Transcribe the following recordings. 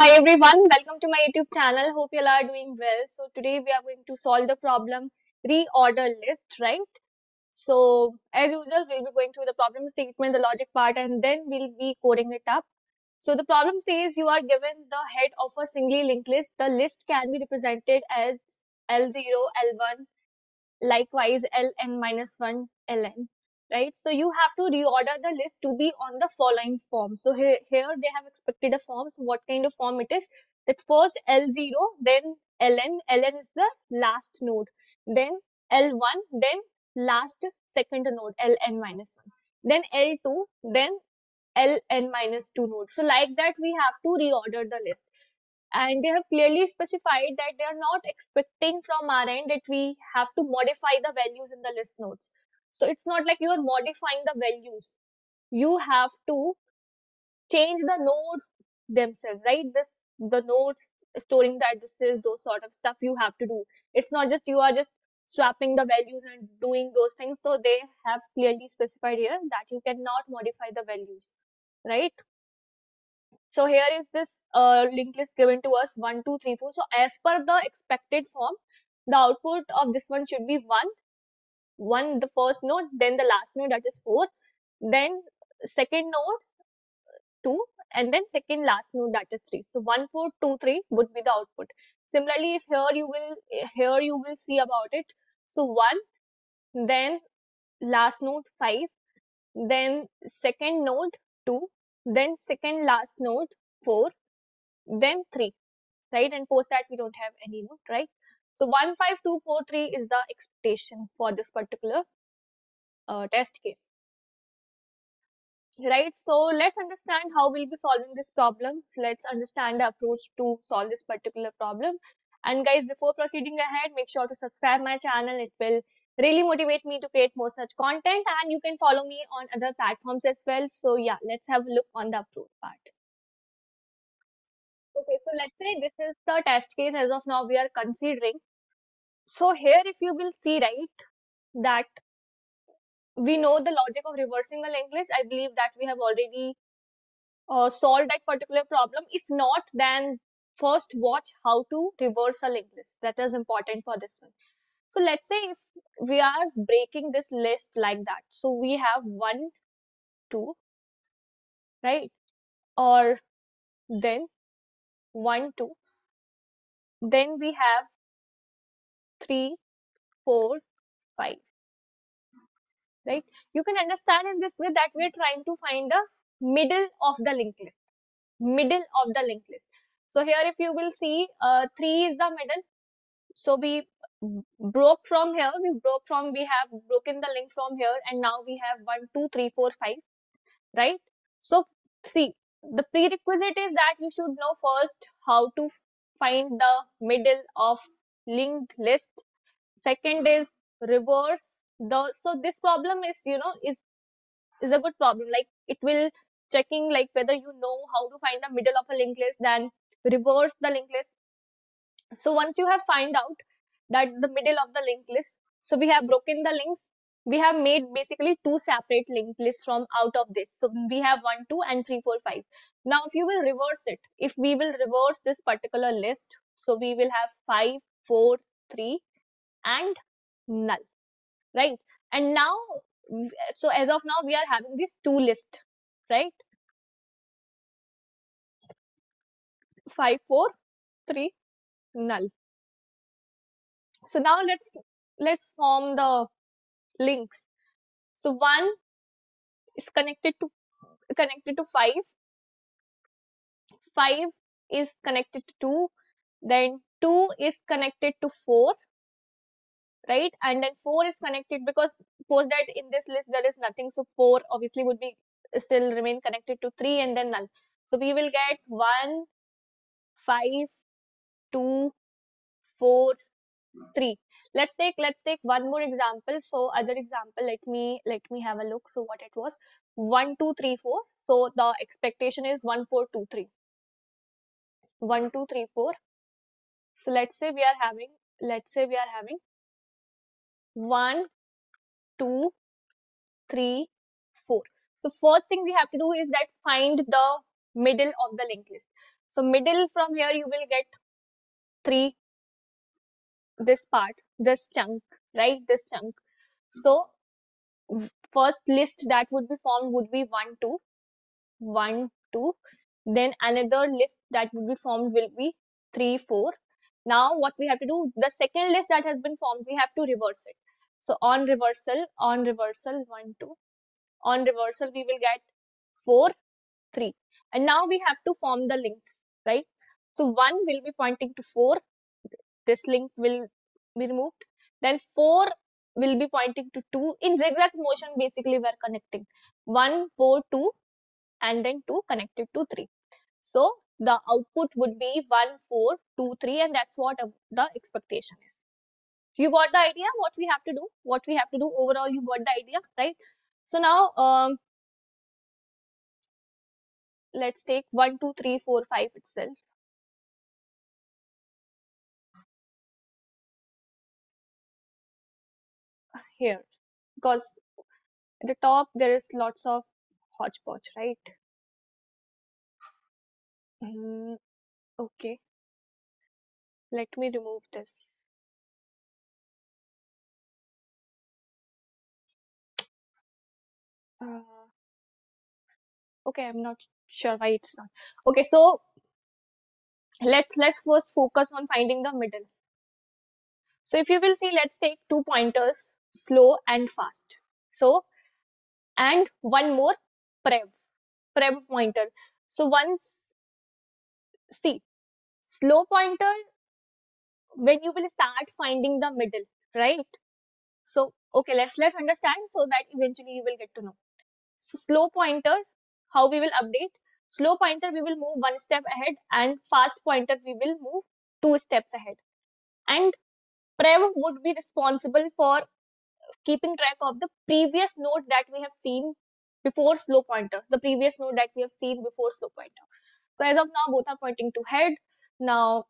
Hi everyone, welcome to my YouTube channel. Hope you all are doing well. So today we are going to solve the problem reorder list, right? So as usual, we'll be going through the problem statement, the logic part, and then we'll be coding it up. So the problem says you are given the head of a singly linked list. The list can be represented as L0, L1, likewise Ln minus 1, Ln. Right, so you have to reorder the list to be on the following form. So here they have expected a form. So what kind of form it is? That first L0, then Ln. Ln is the last node. Then L1, then last second node, Ln minus 1. Then L2, then Ln minus 2 node. So like that, we have to reorder the list. And they have clearly specified that they are not expecting from our end that we have to modify the values in the list nodes. So it's not like you are modifying the values. You have to change the nodes themselves, right? The nodes storing the addresses, those sort of stuff you have to do. It's not just you are just swapping the values and doing those things. So they have clearly specified here that you cannot modify the values, right? So here is this linked list given to us 1, 2, 3, 4. So as per the expected form, the output of this one should be 1, the first node, then the last node, that is 4, then second node 2, and then second last node, that is 3. So 1, 4, 2, 3 would be the output. Similarly, if here you will see about it. So 1, then last node 5, then second node 2, then second last node 4, then 3, right? And post that we don't have any node, right? So 1, 5, 2, 4, 3 is the expectation for this particular test case, right? So let's understand how we'll be solving this problem. So let's understand the approach to solve this particular problem. And guys, before proceeding ahead, make sure to subscribe my channel. It will really motivate me to create more such content, and you can follow me on other platforms as well. So yeah, let's have a look on the approach part. Okay, so let's say this is the test case as of now we are considering. So here, if you will see, right, that we know the logic of reversing a linked list. I believe that we have already solved that particular problem. If not, then first watch how to reverse a linked list. That is important for this one. So let's say if we are breaking this list like that. So we have 1, 2, right? Or then 1, 2, then we have 3, 4, 5, right? You can understand in this way that we are trying to find the middle of the linked list, So here, if you will see, 3 is the middle. So we broke from here, we have broken the link from here, and now we have 1, 2, 3, 4, 5, right? So see, the prerequisite is that you should know first how to find the middle of linked list. Second is reverse the. So this problem is, you know, is a good problem. Like it will checking like whether you know how to find the middle of a linked list, then reverse the linked list. So once you have find out that the middle of the linked list, so we have broken the links. We have made basically 2 separate linked lists from out of this. So we have 1, 2 and 3, 4, 5. Now, if you will reverse it, if we will reverse this particular list, so we will have 5, 4, 3 and null, right? And now, so as of now, we are having these 2 lists, right? 5, 4, 3, null. So now let's form the links. So 1 is connected to 5, 5 is connected to 2, then 2 is connected to 4, right? And then 4 is connected, because suppose that in this list there is nothing, so 4 obviously would be still remain connected to 3, and then null. So we will get 1, 5, 2, 4, 3. Let's take one more example. So other example, let me have a look. So what it was, 1, 2, 3, 4. So the expectation is 1, 4, 2, 3. 1, 2, 3, 4. So let's say we are having 1, 2, 3, 4. So first thing we have to do is that find the middle of the linked list. So middle from here you will get 3, this part, this chunk, right? This chunk. So first list that would be formed would be 1, 2, 1, 2. Then another list that would be formed will be 3, 4. Now what we have to do, the second list that has been formed, we have to reverse it. So on reversal, 1, 2. On reversal, we will get 4, 3. And now we have to form the links, right? So 1 will be pointing to 4. This link will be removed. Then 4 will be pointing to 2. In zigzag motion, basically, we are connecting 1, 4, 2, and then 2 connected to 3. So the output would be 1, 4, 2, 3, and that's what the expectation is. You got the idea what we have to do? What we have to do overall, you got the idea, right? So now, let's take 1, 2, 3, 4, 5 itself. Here, because at the top there is lots of hodgepodge, right? Okay, let me remove this. Okay, I'm not sure why it's not. Okay, so let's first focus on finding the middle. So if you will see, let's take two pointers, slow and fast. So, and one more prev pointer. So once, see, slow pointer, when you will start finding the middle, right? So okay, let's understand so that eventually you will get to know. So slow pointer, how we will update? Slow pointer, we will move one step ahead, and fast pointer, we will move 2 steps ahead. And prev would be responsible for keeping track of the previous node that we have seen before slow pointer, the previous node that we have seen before slow pointer. So as of now, both are pointing to head. Now,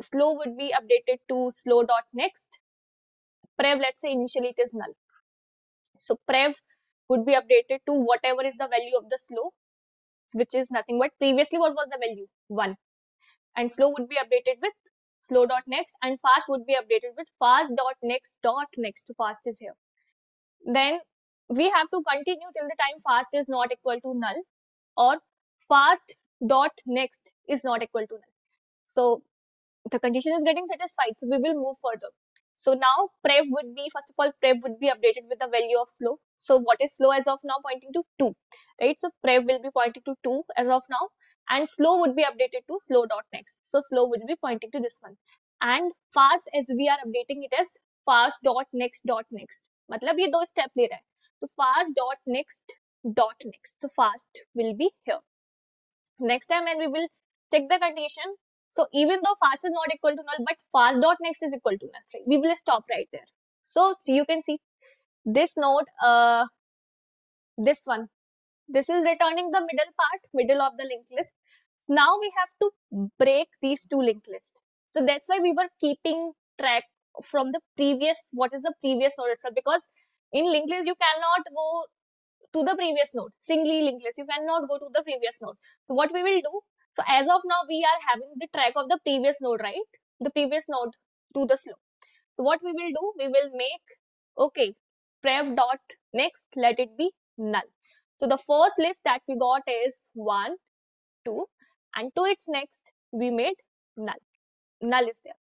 slow would be updated to slow.next. Prev, let's say initially it is null. So prev would be updated to whatever is the value of the slow, which is nothing but previously what was the value? 1. And slow would be updated with slow.next, and fast would be updated with fast.next. Fast is here. Then we have to continue till the time fast is not equal to null, or fast.next is not equal to null. So the condition is getting satisfied. So we will move further. So now prev would be, first of all, prev would be updated with the value of slow. So what is slow as of now? Pointing to 2, right? So prev will be pointing to 2 as of now, and slow would be updated to slow.next. So slow would be pointing to this one. And fast, as we are updating it as fast.next.next. Matlab ye 2 step le raha hai. So fast.next.next. So fast will be here. Next time when we will check the condition, so even though fast is not equal to null, but fast.next is equal to null, right? We will stop right there. So you can see this node, this one. This is returning the middle part, middle of the linked list. So now we have to break these 2 linked lists. So that's why we were keeping track from the previous, what is the previous node itself, because in linked list, you cannot go to the previous node, singly linked list, you cannot go to the previous node. So what we will do, so as of now, we are having the track of the previous node, right? The previous node to the slow. So what we will do, we will make, okay, prev.next, let it be null. So the first list that we got is 1, 2, and to its next, we made null. Null is there,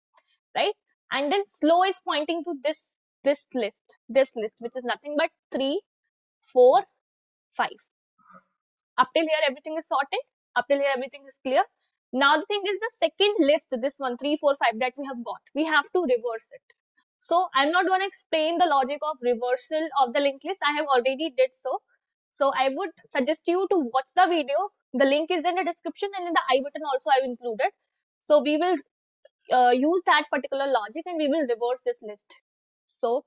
right? And then slow is pointing to this list, which is nothing but 3, 4, 5. Up till here, everything is sorted. Up till here, everything is clear. Now the thing is the second list, this one, 3, 4, 5 that we have got. We have to reverse it. So I'm not going to explain the logic of reversal of the linked list. I have already did so. So I would suggest you to watch the video. The link is in the description, and in the I button also I've included. So we will use that particular logic and we will reverse this list. So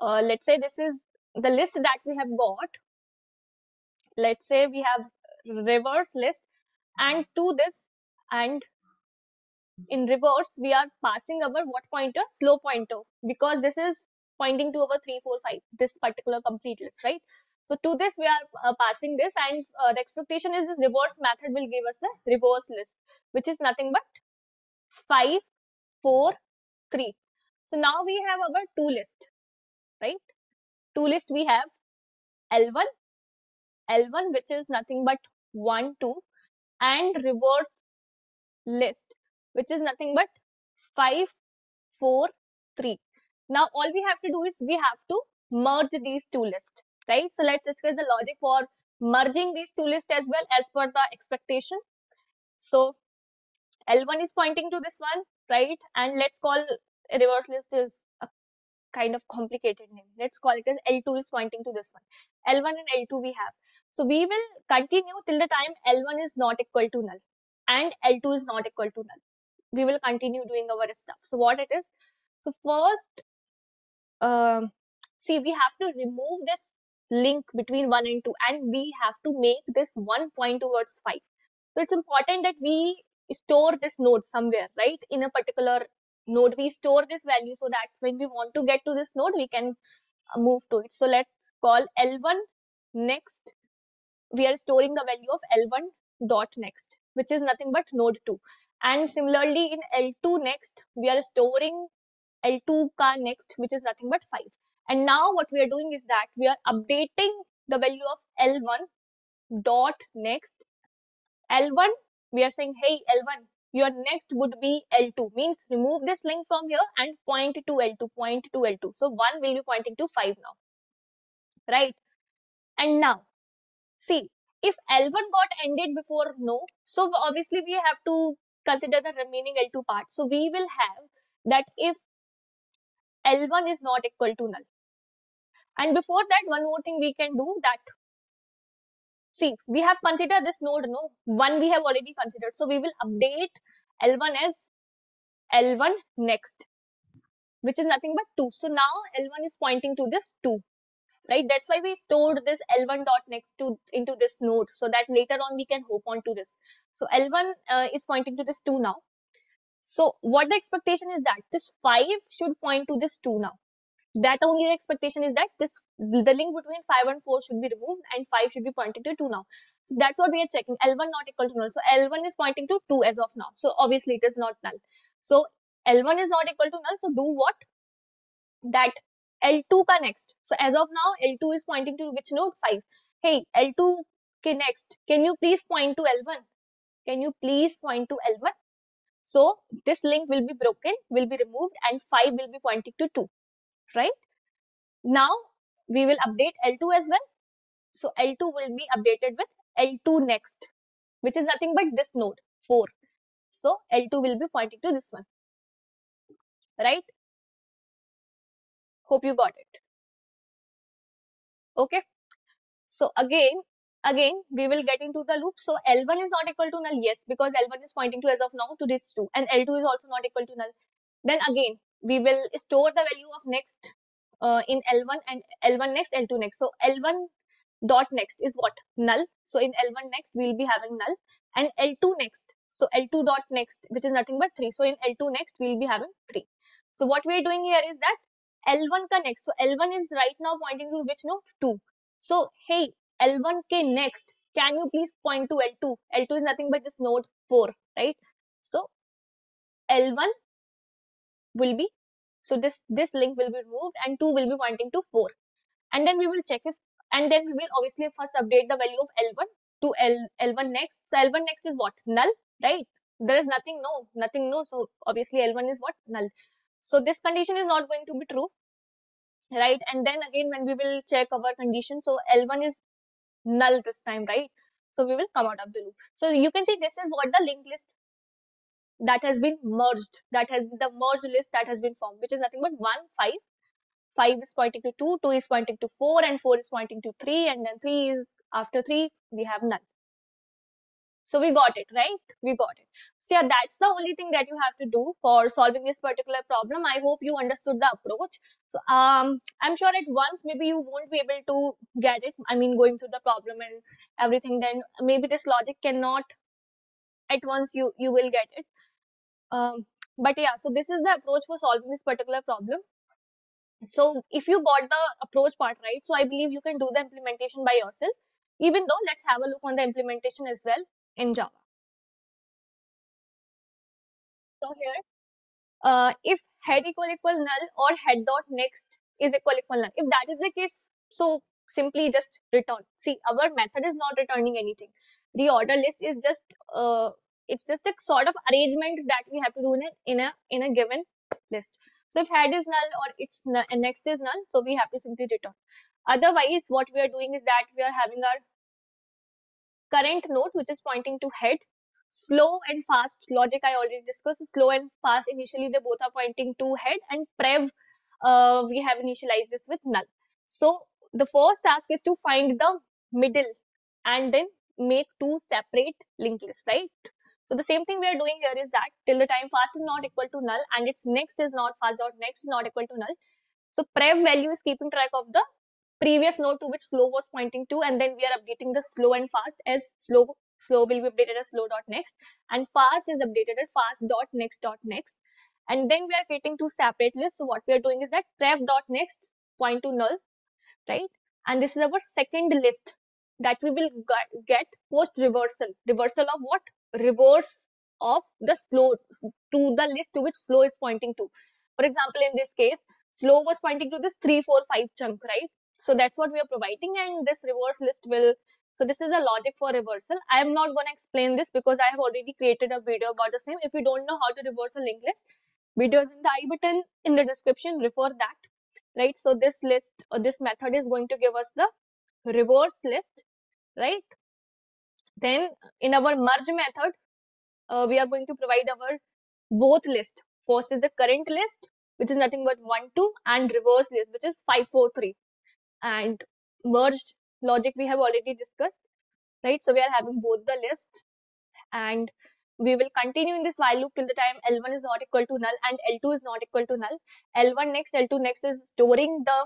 let's say this is the list that we have got. Let's say we have reverse list, and to this and in reverse we are passing our what pointer? Slow pointer, because this is pointing to our 3, 4, 5, this particular complete list, right? So to this we are passing this, and the expectation is this reverse method will give us the reverse list, which is nothing but 5, 4, 3. So now we have our to list, right? To list we have L1, which is nothing but 1, 2, and reverse list, which is nothing but 5, 4, 3. Now all we have to do is we have to merge these two lists, right? So let's discuss the logic for merging these two lists as well as per the expectation. So L1 is pointing to this one, right? And let's call a reverse list is a kind of complicated name. Let's call it as L2 is pointing to this one. L1 and L2 we have. So we will continue till the time L1 is not equal to null and L2 is not equal to null. We will continue doing our stuff. So what it is? So first, see, we have to remove this link between 1 and 2, and we have to make this 1 point towards 5. So it's important that we store this node somewhere, right? In a particular node, we store this value so that when we want to get to this node, we can move to it. So let's call L1 next. We are storing the value of L1 dot next, which is nothing but node 2. And similarly in L2 next, we are storing L2 ka next, which is nothing but 5. And now what we are doing is that we are updating the value of L1 dot next. L1, we are saying, hey L1, your next would be L2, means remove this link from here and point to L2, point to L2. So 1 will be pointing to 5 now, right? And now, see, if L1 got ended before no, so obviously we have to consider the remaining L2 part. So we will have that if L1 is not equal to null. And before that, one more thing we can do that, see, we have considered this node, no? 1 we have already considered. So we will update L1 as L1 next, which is nothing but 2. So now L1 is pointing to this 2, right? That's why we stored this L1 dot next to into this node, so that later on we can hop on to this. So L1 is pointing to this 2 now. So what the expectation is that this 5 should point to this 2 now. That only the expectation is that this, the link between 5 and 4 should be removed and 5 should be pointing to 2 now. So that's what we are checking. L1 not equal to null. So L1 is pointing to 2 as of now. So obviously it is not null. So L1 is not equal to null. So do what? That L2 ka next. So as of now, L2 is pointing to which node? 5. Hey, L2 ke next. Can you please point to L1? Can you please point to L1? So this link will be broken, will be removed, and 5 will be pointing to 2, right? Now we will update L2 as well. So L2 will be updated with L2 next, which is nothing but this node, 4. So L2 will be pointing to this one, right? Hope you got it. Okay. So again, we will get into the loop. So L1 is not equal to null, yes, because L1 is pointing to as of now to this 2, and L2 is also not equal to null. Then again, we will store the value of next in L1, and L1 next, L2 next. So L1 dot next is what? Null. So in L1 next, we'll be having null, and L2 next. So L2 dot next, which is nothing but 3. So in L2 next, we'll be having 3. So what we're doing here is that L1 ka next. So L1 is right now pointing to which node? 2. So hey, L1 k next, can you please point to L2? L2 is nothing but this node 4, right? So L1 will be, so this link will be removed and 2 will be pointing to 4. And then we will check if, and then we will obviously first update the value of L1 to L1 next. So L1 next is what? Null, right? There is nothing, no, nothing, no. So obviously L1 is what? Null. So this condition is not going to be true, right? And then again, when we will check our condition, so L1 is null this time, right? So we will come out of the loop. So you can see this is what the linked list that has been merged, that has the merged list that has been formed, which is nothing but 1, 5. 5 is pointing to 2, 2 is pointing to 4, and 4 is pointing to 3, and then 3 is, after 3 we have none. So we got it, right? We got it. So yeah, that's the only thing that you have to do for solving this particular problem. I hope you understood the approach. So I'm sure at once maybe you won't be able to get it. I mean, going through the problem and everything, then maybe this logic cannot at once you will get it. But yeah, so this is the approach for solving this particular problem. So if you got the approach part right, so I believe you can do the implementation by yourself, even though let's have a look on the implementation as well in Java. So here, if head equal null or head dot next is equal null, if that is the case, so simply just return. See, our method is not returning anything. The order list is just it's just a sort of arrangement that we have to do in a given list. So if head is null or it's null and next is null, so we have to simply return. Otherwise, what we are doing is that we are having our current node which is pointing to head. Slow and fast logic I already discussed. Slow and fast initially they both are pointing to head, and prev we have initialized this with null. So the first task is to find the middle and then make two separate linked lists, right? So the same thing we are doing here is that till the time fast is not equal to null and its next is not fast dot next is not equal to null. So prev value is keeping track of the previous node to which slow was pointing to, and then we are updating the slow and fast as slow will be updated as slow dot next and fast is updated as fast dot next, and then we are creating two separate lists. So what we are doing is that prev dot next point to null, right? And this is our second list that we will get post reversal of what? Reverse of the slow to the list to which slow is pointing to. For example, in this case, slow was pointing to this 3, 4, 5 chunk, right? So that's what we are providing, and this reverse list will. So this is the logic for reversal. I am not going to explain this because I have already created a video about the same. If you don't know how to reverse a linked list, videos in the I button in the description, refer that, right? So this list or this method is going to give us the reverse list, right? Then in our merge method, we are going to provide our both list. First is the current list, which is nothing but 1, 2, and reverse list, which is 5, 4, 3. And merged logic we have already discussed, right? So we are having both the list, and we will continue in this while loop till the time L1 is not equal to null and L2 is not equal to null. L1 next, L2 next is storing the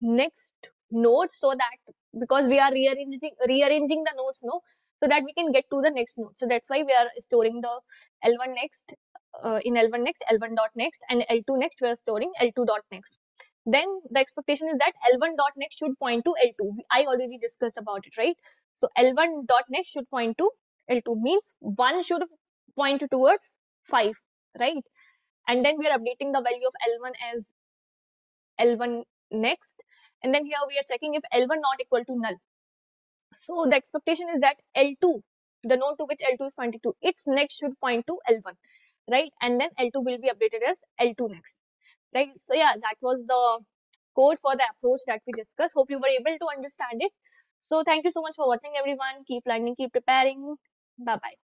next node, so that because we are rearranging the nodes, no, so that we can get to the next node. So that's why we are storing the L1 next in L1 next, L1 dot next, and L2 next we are storing L2 dot next. Then the expectation is that L1 dot next should point to L2. I already discussed about it, right? So L1 dot next should point to L2 means 1 should point towards 5, right? And then we are updating the value of L1 as L1 next. And then here we are checking if L1 not equal to null. So the expectation is that L2, the node to which L2 is pointing to, its next should point to L1, right? And then L2 will be updated as L2 next, right? So yeah, that was the code for the approach that we discussed. Hope you were able to understand it. So thank you so much for watching, everyone. Keep learning, keep preparing. Bye-bye.